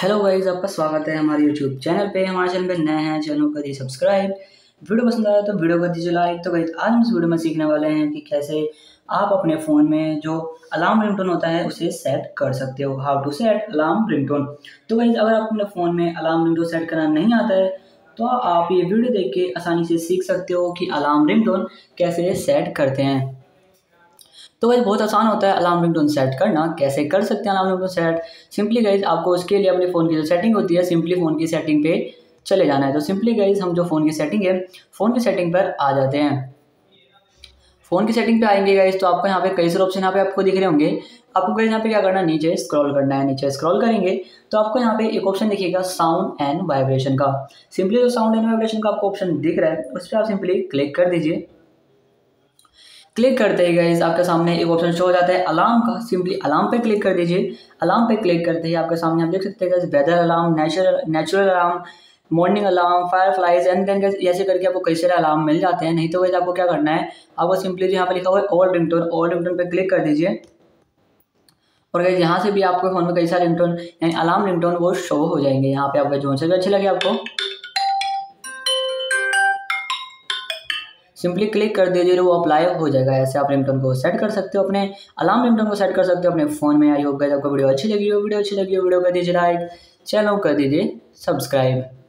Hello guys, आपका स्वागत है हमारे यूट्यूब चैनल पे। हमारे चैनल पे नए हैं, चैनल कर दिए सब्सक्राइब। वीडियो पसंद आया तो वीडियो कर दीजिए लाइक। तो गाइस, आज हम इस वीडियो में सीखने वाले हैं कि कैसे आप अपने फ़ोन में जो अलार्म रिंगटोन होता है उसे सेट कर सकते हो। How to set alarm ringtone. तो गाइस, अगर आप अपने फ़ोन में अलार्म रिंगटोन सेट करना नहीं आता है तो आप ये वीडियो देख के आसानी से सीख सकते हो कि अलार्म रिंगटोन कैसे सेट करते हैं। तो गाइस, बहुत आसान होता है अलार्म रिंगटोन सेट करना। कैसे कर सकते हैं alarm ringtone set? Simply guys, आपको उसके लिए अपने फ़ोन की जो सेटिंग होती है, सिंपली फ़ोन की सेटिंग पे चले जाना है। तो सिंपली गाइस, हम जो फ़ोन की सेटिंग है, फ़ोन की सेटिंग पर आ जाते हैं। फ़ोन की सेटिंग पे आएंगे गाइस तो आपको यहाँ पे कई सारे ऑप्शन यहाँ पे आपको दिख रहे होंगे। आपको गाइस यहाँ पे क्या करना है, नीचे स्क्रॉल करना है। नीचे स्क्रॉल करेंगे तो आपको यहाँ पे एक ऑप्शन दिखेगा साउंड एंड वाइब्रेशन का। सिंपली जो साउंड एंड वाइब्रेशन का आपको ऑप्शन दिख रहा है उस पर आप सिंपली क्लिक कर दीजिए। क्लिक करते ही गाइस आपके सामने एक ऑप्शन शो हो जाता है अलार्म का। सिंपली अलार्म पे क्लिक कर दीजिए। अलार्म पे क्लिक करते ही आपके सामने आप देख सकते हैं guys weather alarm, natural alarm, morning alarm, fireflies and then guys, ऐसे करके आपको कई सारे अलार्म मिल जाते हैं। नहीं तो गाइस आपको क्या करना है, आपको सिंपली जो यहाँ पे लिखा हुआ है ऑल रिंगटोन पे क्लिक कर दीजिए और गाइस यहाँ से भी आपके फ़ोन में कई सारे रिंगटोन यानी अलार्म रिंगटोन वो शो हो जाएंगे। यहाँ पे आपका जो से भी अच्छे लगे आपको सिंपली क्लिक कर दीजिए, वो अप्लाई हो जाएगा। ऐसे आप रिंगटोन को सेट कर सकते हो, अपने अलार्म रिंगटोन को सेट कर सकते हो अपने फ़ोन में। आई होप गाइस आपको वीडियो अच्छी लगी हो। वीडियो कर दीजिए लाइक, चैनल कर दीजिए सब्सक्राइब।